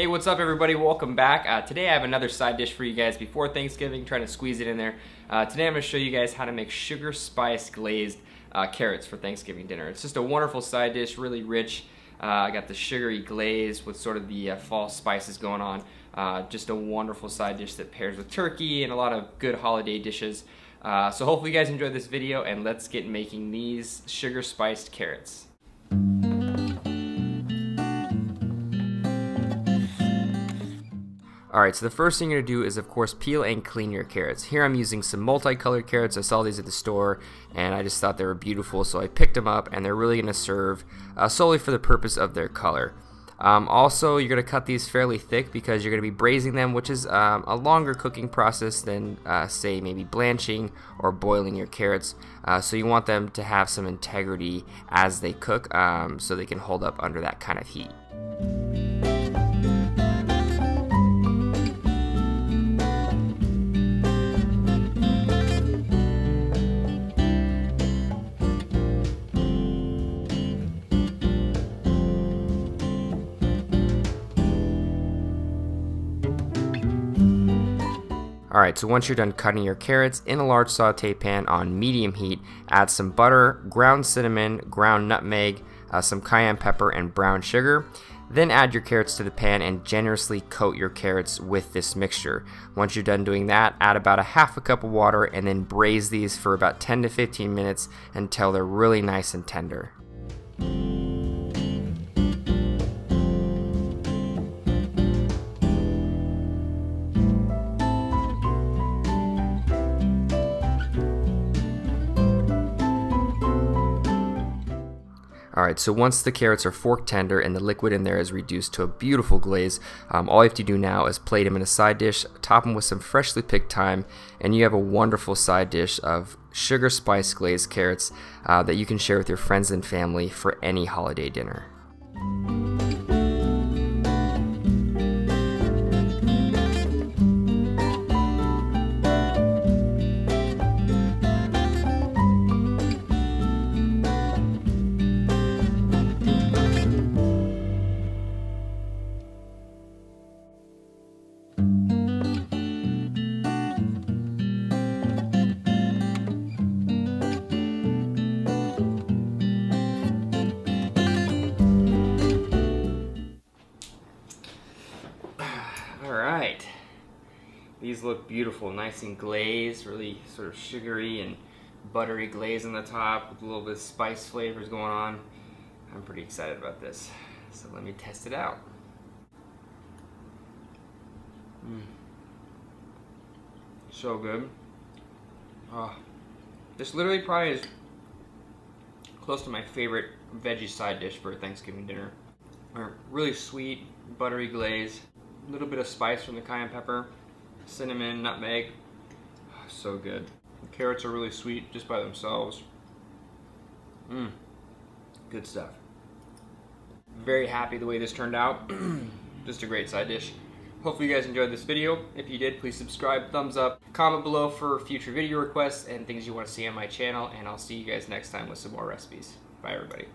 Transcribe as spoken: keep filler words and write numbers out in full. Hey, what's up everybody? Welcome back. Uh, today I have another side dish for you guys before Thanksgiving, trying to squeeze it in there. Uh, today I'm going to show you guys how to make sugar spice glazed uh, carrots for Thanksgiving dinner. It's just a wonderful side dish, really rich. Uh, I got the sugary glaze with sort of the uh, fall spices going on. Uh, just a wonderful side dish that pairs with turkey and a lot of good holiday dishes. Uh, so hopefully you guys enjoyed this video, and let's get making these sugar spiced carrots. Alright, so the first thing you're going to do is, of course, peel and clean your carrots. Here I'm using some multicolored carrots. I saw these at the store, and I just thought they were beautiful, so I picked them up, and they're really going to serve uh, solely for the purpose of their color. Um, also, you're going to cut these fairly thick because you're going to be braising them, which is um, a longer cooking process than, uh, say, maybe blanching or boiling your carrots. Uh, so you want them to have some integrity as they cook, um, so they can hold up under that kind of heat. Alright, so once you're done cutting your carrots, in a large saute pan on medium heat, add some butter, ground cinnamon, ground nutmeg, uh, some cayenne pepper, and brown sugar. Then add your carrots to the pan and generously coat your carrots with this mixture. Once you're done doing that, add about a half a cup of water and then braise these for about ten to fifteen minutes until they're really nice and tender. Alright, so once the carrots are fork tender and the liquid in there is reduced to a beautiful glaze, um, all you have to do now is plate them in a side dish, top them with some freshly picked thyme, and you have a wonderful side dish of sugar spice glazed carrots uh, that you can share with your friends and family for any holiday dinner. Alright, these look beautiful, nice and glazed, really sort of sugary and buttery glaze on the top with a little bit of spice flavors going on. I'm pretty excited about this, so let me test it out. Mm. So good. Oh, this literally probably is close to my favorite veggie side dish for Thanksgiving dinner. Really sweet, buttery glaze. A little bit of spice from the cayenne pepper, cinnamon, nutmeg. Oh, so good. The carrots are really sweet just by themselves. Mmm, good stuff. Very happy the way this turned out. Just a great side dish. Hopefully you guys enjoyed this video. If you did, please subscribe, thumbs up, comment below for future video requests and things you want to see on my channel, and I'll see you guys next time with some more recipes. Bye everybody.